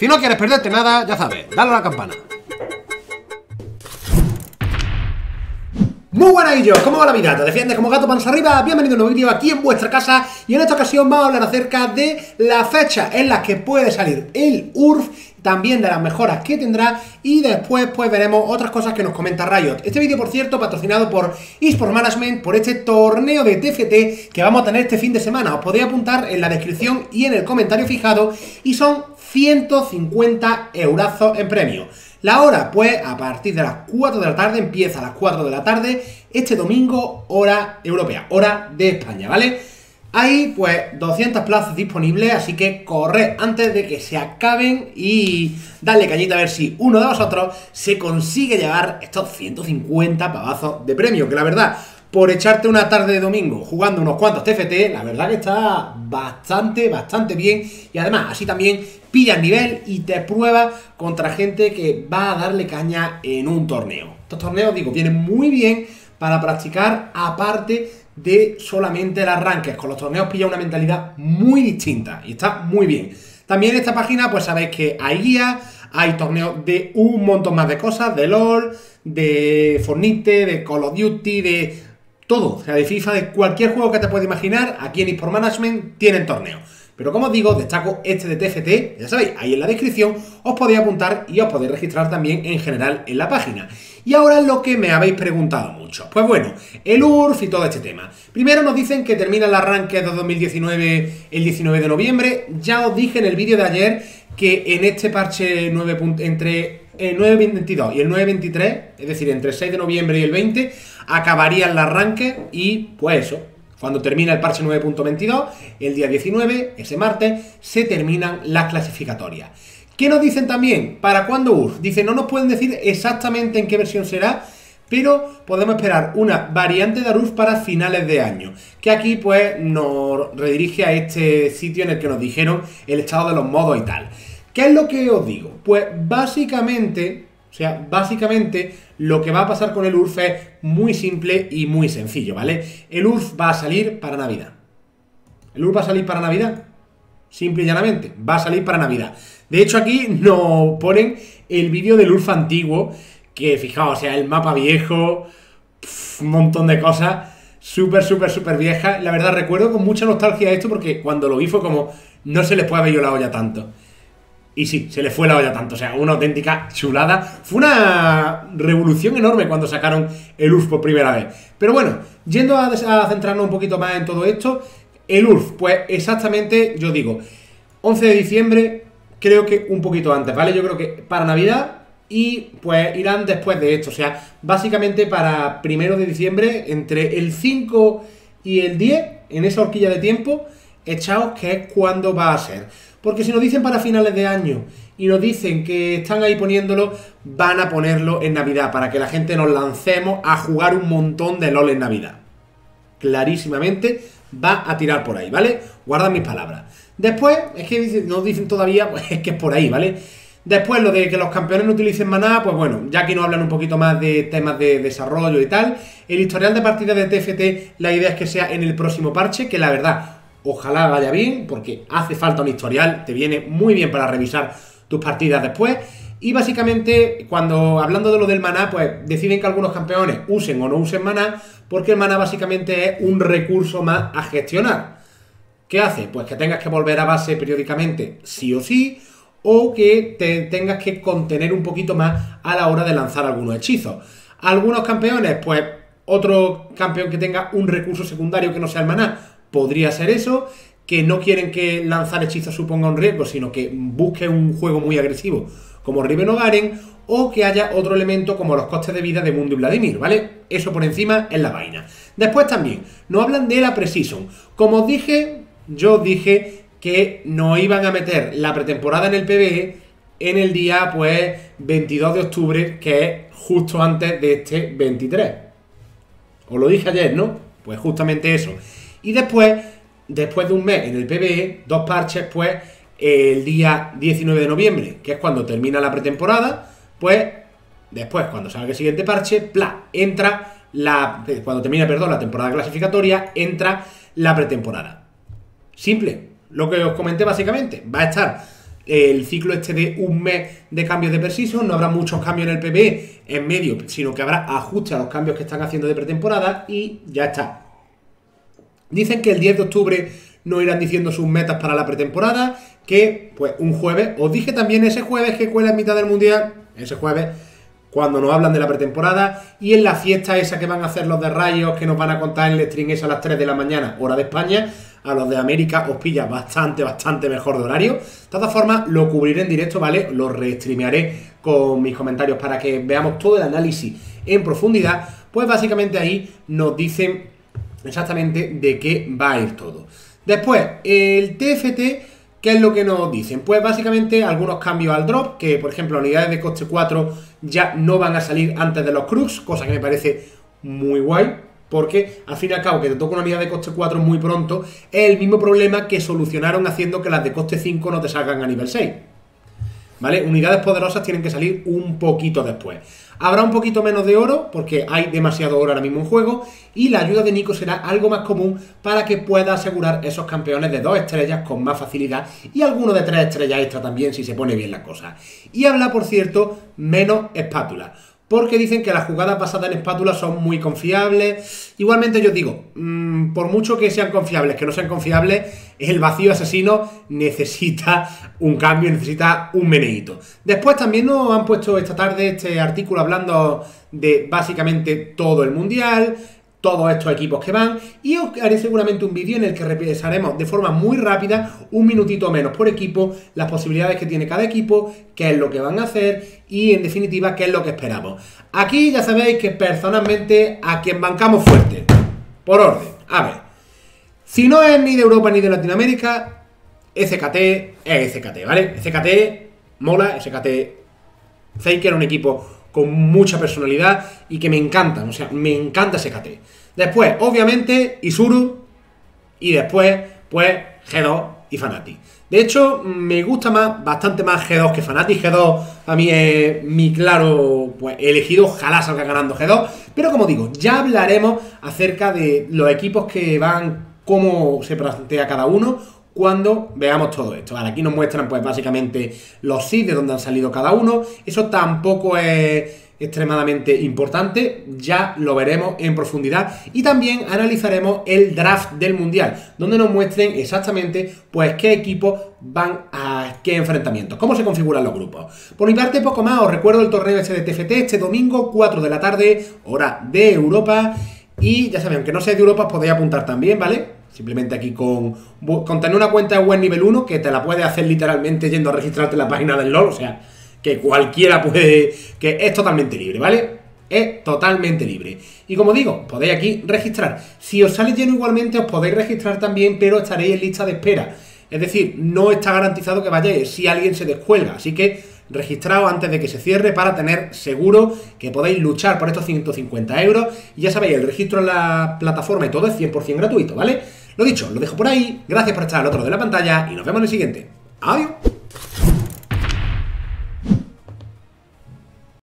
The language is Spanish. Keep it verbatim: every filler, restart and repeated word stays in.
Si no quieres perderte nada, ya sabes, dale a la campana. Muy buenas, y yo, ¿cómo va la vida? ¿Te defiendes como gato panos arriba? Bienvenido a un nuevo vídeo aquí en vuestra casa. Y en esta ocasión vamos a hablar acerca de la fecha en la que puede salir el U R F, también de las mejoras que tendrá, y después pues veremos otras cosas que nos comenta Riot. Este vídeo, por cierto, patrocinado por Esports Management, por este torneo de T F T que vamos a tener este fin de semana. Os podéis apuntar en la descripción y en el comentario fijado, y son ciento cincuenta eurazos en premio. La hora, pues a partir de las cuatro de la tarde, empieza a las cuatro de la tarde, este domingo, hora europea, hora de España, ¿vale? Hay pues doscientas plazas disponibles, así que corred antes de que se acaben y darle cañita a ver si uno de vosotros se consigue llevar estos ciento cincuenta pavazos de premio, que la verdad, por echarte una tarde de domingo jugando unos cuantos T F T, la verdad que está bastante, bastante bien. Y además, así también pilla el nivel y te prueba contra gente que va a darle caña en un torneo. Estos torneos, digo, vienen muy bien para practicar aparte de solamente las rankings. Con los torneos pilla una mentalidad muy distinta y está muy bien. También en esta página, pues sabéis que hay guías, hay torneos de un montón más de cosas, de LOL, de Fornite, de Call of Duty, de todo, o sea, de FIFA, de cualquier juego que te puedas imaginar, aquí en Esports Management tienen torneos. Pero como os digo, destaco este de T F T, ya sabéis, ahí en la descripción os podéis apuntar y os podéis registrar también en general en la página. Y ahora lo que me habéis preguntado mucho, pues bueno, el U R F y todo este tema. Primero nos dicen que termina el arranque de dos mil diecinueve el diecinueve de noviembre, ya os dije en el vídeo de ayer que en este parche nueve, entre el nueve punto veintidós y el nueve punto veintitrés, es decir, entre el seis de noviembre y el veinte, acabaría el arranque. Y pues eso, cuando termina el parche nueve punto veintidós, el día diecinueve, ese martes, se terminan las clasificatorias. ¿Qué nos dicen también? ¿Para cuándo U R F? Dicen, no nos pueden decir exactamente en qué versión será, pero podemos esperar una variante de U R F para finales de año, que aquí pues nos redirige a este sitio en el que nos dijeron el estado de los modos y tal. ¿Qué es lo que os digo? Pues básicamente, o sea, básicamente lo que va a pasar con el U R F es muy simple y muy sencillo, ¿vale? El U R F va a salir para Navidad. ¿El U R F va a salir para Navidad? Simple y llanamente, va a salir para Navidad. De hecho, aquí nos ponen el vídeo del U R F antiguo, que fijaos, o sea, el mapa viejo, pf, un montón de cosas, súper, súper, súper viejas. La verdad, recuerdo con mucha nostalgia esto, porque cuando lo vi fue como, no se les puede haber ido la olla tanto. Y sí, se les fue la olla tanto, o sea, una auténtica chulada. Fue una revolución enorme cuando sacaron el U R F por primera vez. Pero bueno, yendo a, a centrarnos un poquito más en todo esto, el U R F, pues exactamente, yo digo, once de diciembre, creo que un poquito antes, ¿vale? Yo creo que para Navidad. Y pues irán después de esto, o sea, básicamente para primero de diciembre, entre el cinco y el diez, en esa horquilla de tiempo, echaos que es cuando va a ser. Porque si nos dicen para finales de año y nos dicen que están ahí poniéndolo, van a ponerlo en Navidad, para que la gente nos lancemos a jugar un montón de LOL en Navidad. Clarísimamente va a tirar por ahí, ¿vale? Guardad mis palabras. Después, es que nos dicen todavía, pues es que es por ahí, ¿vale? Después, lo de que los campeones no utilicen maná, pues bueno, ya aquí nos hablan un poquito más de temas de desarrollo y tal. El historial de partidas de T F T, la idea es que sea en el próximo parche, que la verdad, ojalá vaya bien, porque hace falta un historial, te viene muy bien para revisar tus partidas después. Y básicamente, cuando hablando de lo del maná, pues deciden que algunos campeones usen o no usen maná, porque el maná básicamente es un recurso más a gestionar. ¿Qué hace? Pues que tengas que volver a base periódicamente sí o sí, o que te tengas que contener un poquito más a la hora de lanzar algunos hechizos. Algunos campeones, pues otro campeón que tenga un recurso secundario que no sea el maná, podría ser eso, que no quieren que lanzar hechizos suponga un riesgo, sino que busque un juego muy agresivo como Riven o Garen, o que haya otro elemento como los costes de vida de Mundo y Vladimir, ¿vale? Eso por encima es la vaina. Después también nos hablan de la pre-season. Como os dije, yo os dije que no iban a meter la pretemporada en el P B E en el día pues veintidós de octubre, que es justo antes de este veintitrés. Os lo dije ayer, ¿no? Pues justamente eso. Y después, después de un mes en el P B E, dos parches, pues el día diecinueve de noviembre, que es cuando termina la pretemporada, pues después, cuando salga el siguiente parche, ¡pla! Entra la... Cuando termina, perdón, la temporada clasificatoria, entra la pretemporada. Simple. Lo que os comenté básicamente, va a estar el ciclo este de un mes de cambios de precision, no habrá muchos cambios en el P B E en medio, sino que habrá ajustes a los cambios que están haciendo de pretemporada y ya está. Dicen que el diez de octubre no irán diciendo sus metas para la pretemporada, que pues un jueves, os dije también ese jueves que cuela en mitad del mundial, ese jueves, cuando nos hablan de la pretemporada, y en la fiesta esa que van a hacer los de Riot, que nos van a contar en el stream esa a las tres de la mañana, hora de España, a los de América os pilla bastante, bastante mejor de horario. De todas formas, lo cubriré en directo, ¿vale? Lo restreamearé con mis comentarios para que veamos todo el análisis en profundidad. Pues básicamente ahí nos dicen exactamente de qué va a ir todo. Después, el T F T... ¿Qué es lo que nos dicen? Pues básicamente algunos cambios al drop, que por ejemplo unidades de coste cuatro ya no van a salir antes de los crux, cosa que me parece muy guay, porque al fin y al cabo que te toca una unidad de coste cuatro muy pronto es el mismo problema que solucionaron haciendo que las de coste cinco no te salgan a nivel seis, ¿vale? Unidades poderosas tienen que salir un poquito después. Habrá un poquito menos de oro, porque hay demasiado oro ahora mismo en juego, y la ayuda de Nico será algo más común para que pueda asegurar esos campeones de dos estrellas con más facilidad, y alguno de tres estrellas extra también, si se pone bien la cosa. Y habrá, por cierto, menos espátulas, porque dicen que las jugadas basadas en espátulas son muy confiables. Igualmente yo digo, mmm, por mucho que sean confiables, que no sean confiables, el vacío asesino necesita un cambio, necesita un meneíto. Después también nos han puesto esta tarde este artículo hablando de básicamente todo el mundial, todos estos equipos que van, y os haré seguramente un vídeo en el que repasaremos de forma muy rápida, un minutito menos por equipo, las posibilidades que tiene cada equipo, qué es lo que van a hacer y en definitiva qué es lo que esperamos. Aquí ya sabéis que personalmente a quien bancamos fuerte, por orden, a ver, si no es ni de Europa ni de Latinoamérica, S K T es S K T, ¿vale? S K T mola, S K T Faker, un equipo con mucha personalidad y que me encantan, o sea, me encanta S K T. Después, obviamente, Isuru y después, pues, G dos y Fnatic. De hecho, me gusta más, bastante más G dos que Fnatic. G dos a mí es mi claro pues, elegido, ojalá salga ganando G dos, pero como digo, ya hablaremos acerca de los equipos que van, cómo se plantea cada uno, cuando veamos todo esto. Ahora, aquí nos muestran pues básicamente los seeds de donde han salido cada uno. Eso tampoco es extremadamente importante, ya lo veremos en profundidad. Y también analizaremos el draft del mundial, donde nos muestren exactamente pues qué equipos van a qué enfrentamientos, cómo se configuran los grupos. Por mi parte, poco más. Os recuerdo el torneo este de T F T, este domingo cuatro de la tarde, hora de Europa. Y ya saben, aunque no seáis de Europa os podéis apuntar también, ¿vale? Simplemente aquí con, con tener una cuenta de web nivel uno, que te la puedes hacer literalmente yendo a registrarte en la página del LOL, o sea, que cualquiera puede, que es totalmente libre, ¿vale? Es totalmente libre. Y como digo, podéis aquí registrar. Si os sale lleno igualmente os podéis registrar también, pero estaréis en lista de espera. Es decir, no está garantizado que vayáis si alguien se descuelga, así que registraos antes de que se cierre para tener seguro que podéis luchar por estos ciento cincuenta euros. Y ya sabéis, el registro en la plataforma y todo es cien por cien gratuito, ¿vale? Lo dicho, lo dejo por ahí. Gracias por estar al otro lado de la pantalla y nos vemos en el siguiente. Adiós.